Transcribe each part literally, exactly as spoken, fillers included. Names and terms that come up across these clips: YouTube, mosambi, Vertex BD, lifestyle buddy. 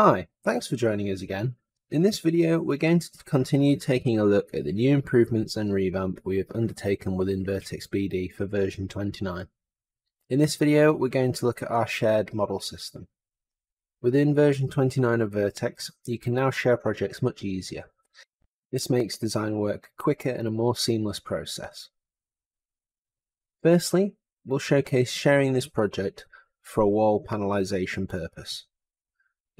Hi, thanks for joining us again. In this video, we're going to continue taking a look at the new improvements and revamp we have undertaken within Vertex B D for version twenty-nine. In this video, we're going to look at our shared model system. Within version twenty-nine of Vertex, you can now share projects much easier. This makes design work quicker and a more seamless process. Firstly, we'll showcase sharing this project for a wall panelization purpose.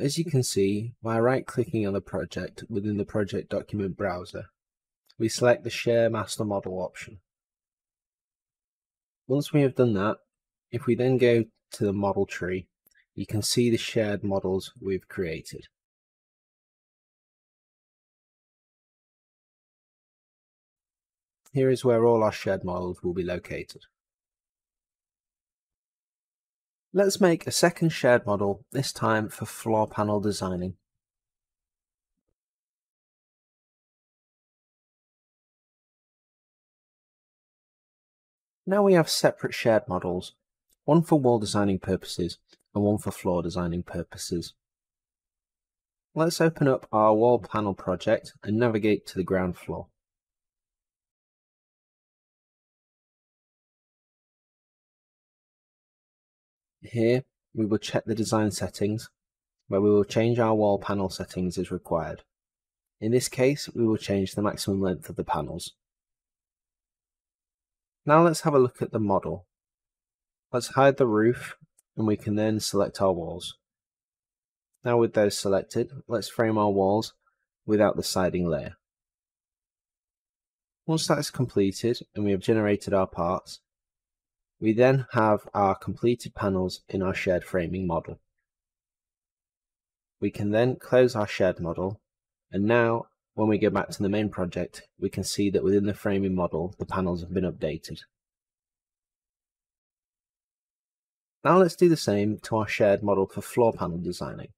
As you can see, by right-clicking on the project within the project document browser, we select the Share Master Model option. Once we have done that, if we then go to the model tree, you can see the shared models we've created. Here is where all our shared models will be located. Let's make a second shared model, this time for floor panel designing. Now we have separate shared models, one for wall designing purposes and one for floor designing purposes. Let's open up our wall panel project and navigate to the ground floor. Here, we will check the design settings, where we will change our wall panel settings as required. In this case, we will change the maximum length of the panels. Now let's have a look at the model. Let's hide the roof, and we can then select our walls. Now with those selected, let's frame our walls without the siding layer. Once that is completed, and we have generated our parts, we then have our completed panels in our shared framing model. We can then close our shared model, and now when we go back to the main project, we can see that within the framing model the panels have been updated. Now let's do the same to our shared model for floor panel designing.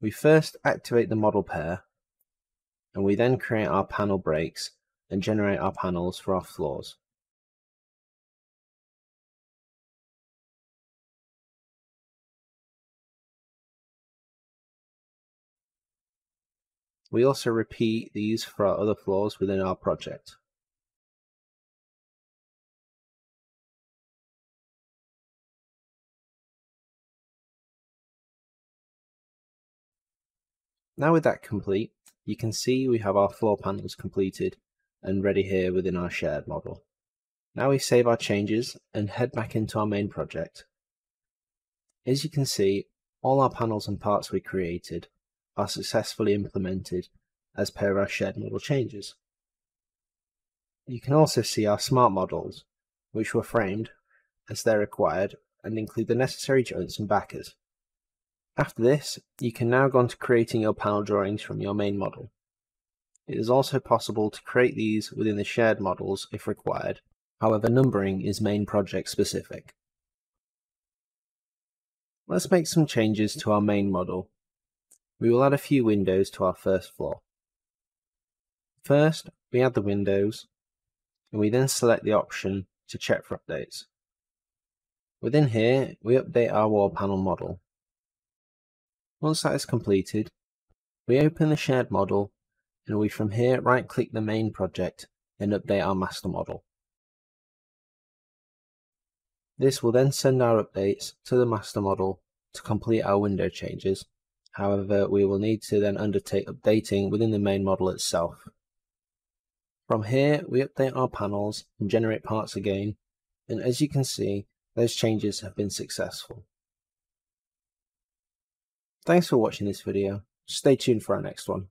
We first activate the model pair, and we then create our panel breaks and generate our panels for our floors. We also repeat these for our other floors within our project. Now with that complete, you can see we have our floor panels completed and ready here within our shared model. Now we save our changes and head back into our main project. As you can see, all our panels and parts we created are successfully implemented as per our shared model changes. You can also see our smart models, which were framed as they're required and include the necessary joints and backers. After this, you can now go on to creating your panel drawings from your main model. It is also possible to create these within the shared models if required, however numbering is main project specific. Let's make some changes to our main model. We will add a few windows to our first floor. First, we add the windows, and we then select the option to check for updates. Within here, we update our wall panel model. Once that is completed, we open the shared model, and we from here right-click the main project and update our master model. This will then send our updates to the master model to complete our window changes. However, we will need to then undertake updating within the main model itself. From here, we update our panels and generate parts again, and as you can see, those changes have been successful. Thanks for watching this video. Stay tuned for our next one.